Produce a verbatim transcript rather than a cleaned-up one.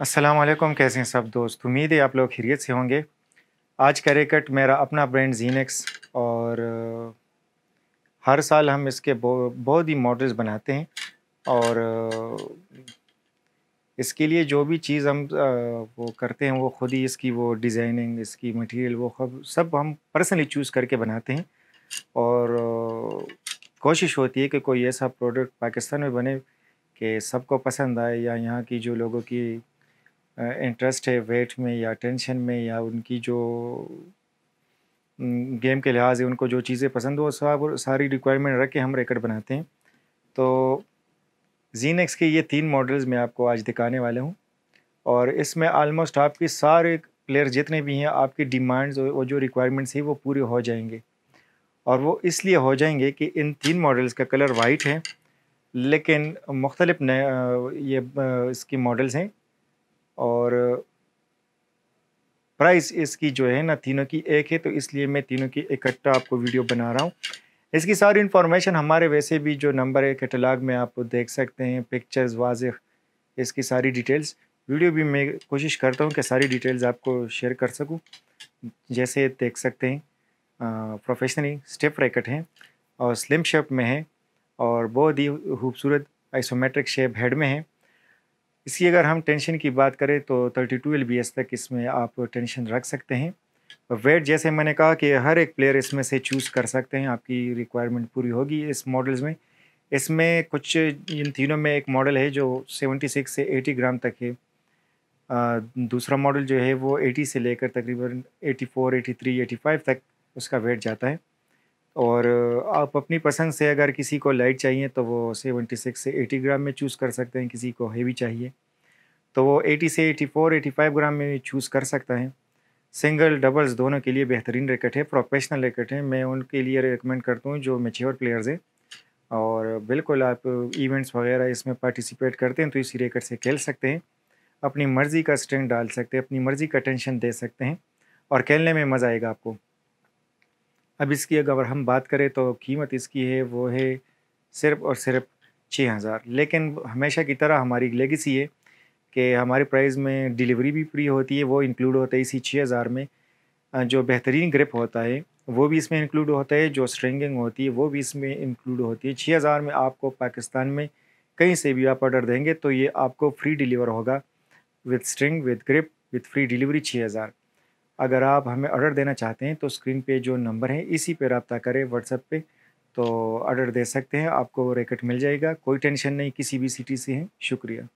अस्सलाम वालेकुम। कैसे हैं सब दोस्त? उम्मीद है आप लोग खैरियत से होंगे। आज का रेकट मेरा अपना ब्रांड ज़ीनेक्स, और हर साल हम इसके बहुत ही मॉडल्स बनाते हैं, और इसके लिए जो भी चीज़ हम वो करते हैं वो ख़ुद ही इसकी वो डिज़ाइनिंग, इसकी मटेरियल वो सब हम पर्सनली चूज़ करके बनाते हैं, और कोशिश होती है कि कोई ऐसा प्रोडक्ट पाकिस्तान में बने कि सबको पसंद आए, या यहाँ की जो लोगों की इंटरेस्ट है वेट में या टेंशन में, या उनकी जो गेम के लिहाज है उनको जो चीज़ें पसंद हो, सब सारी रिक्वायरमेंट रख के हम रेकर्ड बनाते हैं। तो ज़ीनेक्स के ये तीन मॉडल्स मैं आपको आज दिखाने वाला हूँ, और इसमें आलमोस्ट आपके सारे प्लेयर जितने भी हैं आपकी डिमांड्स और जो रिक्वायरमेंट्स हैं वो पूरे हो जाएंगे, और वो इसलिए हो जाएंगे कि इन तीन मॉडल्स का कलर वाइट है, लेकिन मुख्तलिफ ये इसकी मॉडल्स हैं, और प्राइस इसकी जो है ना तीनों की एक है, तो इसलिए मैं तीनों की इकट्ठा आपको वीडियो बना रहा हूँ। इसकी सारी इन्फॉर्मेशन हमारे वैसे भी जो नंबर है कैटलाग में आप देख सकते हैं, पिक्चर्स वाज़ह, इसकी सारी डिटेल्स। वीडियो भी मैं कोशिश करता हूँ कि सारी डिटेल्स आपको शेयर कर सकूँ। जैसे देख सकते हैं प्रोफेशनली स्टेप रैकेट हैं, और स्लिम शेप में है, और बहुत ही खूबसूरत आइसोमेट्रिक शेप हेड में है। इसकी अगर हम टेंशन की बात करें तो थर्टी टू एलबीएस तक इसमें आप टेंशन रख सकते हैं। वेट जैसे मैंने कहा कि हर एक प्लेयर इसमें से चूज़ कर सकते हैं, आपकी रिक्वायरमेंट पूरी होगी इस मॉडल्स में। इसमें कुछ इन तीनों में एक मॉडल है जो सेवेंटी सिक्स से एटी ग्राम तक है, आ, दूसरा मॉडल जो है वो एटी से लेकर तकरीबन eighty four, eighty three, eighty five तक उसका वेट जाता है, और आप अपनी पसंद से अगर किसी को लाइट चाहिए तो वो सेवेंटी सिक्स से एटी ग्राम में चूज़ कर सकते हैं, किसी को हेवी चाहिए तो वो एटी से eighty four, eighty five gram में चूज़ कर सकता है। सिंगल डबल्स दोनों के लिए बेहतरीन रैकेट है, प्रोफेशनल रैकेट है। मैं उनके लिए रिकमेंड करता हूँ जो मैच्योर प्लेयर्स हैं, और बिल्कुल आप इवेंट्स वगैरह इसमें पार्टिसिपेट करते हैं तो इसी रैकेट से खेल सकते हैं, अपनी मर्ज़ी का स्ट्रेंथ डाल सकते हैं, अपनी मर्ज़ी का टेंशन दे सकते हैं, और खेलने में मज़ा आएगा आपको। अब इसकी अगर हम बात करें तो कीमत इसकी है वो है सिर्फ़ और सिर्फ छः हज़ार। लेकिन हमेशा की तरह हमारी लेगेसी है कि हमारे प्राइस में डिलीवरी भी फ्री होती है, वो इंक्लूड होता है इसी छः हज़ार में। जो बेहतरीन ग्रिप होता है वो भी इसमें इंक्लूड होता है, जो स्ट्रिंगिंग होती है वो भी इसमें इंक्लूड होती है। छः हज़ार में आपको पाकिस्तान में कहीं से भी आप ऑर्डर देंगे तो ये आपको फ्री डिलीवर होगा, with string, with grip, with free delivery छः हज़ार। अगर आप हमें ऑर्डर देना चाहते हैं तो स्क्रीन पे जो नंबर है इसी पर रब्ता करें, व्हाट्सएप पे तो ऑर्डर दे सकते हैं, आपको रैकेट मिल जाएगा, कोई टेंशन नहीं, किसी भी सिटी से हैं। शुक्रिया।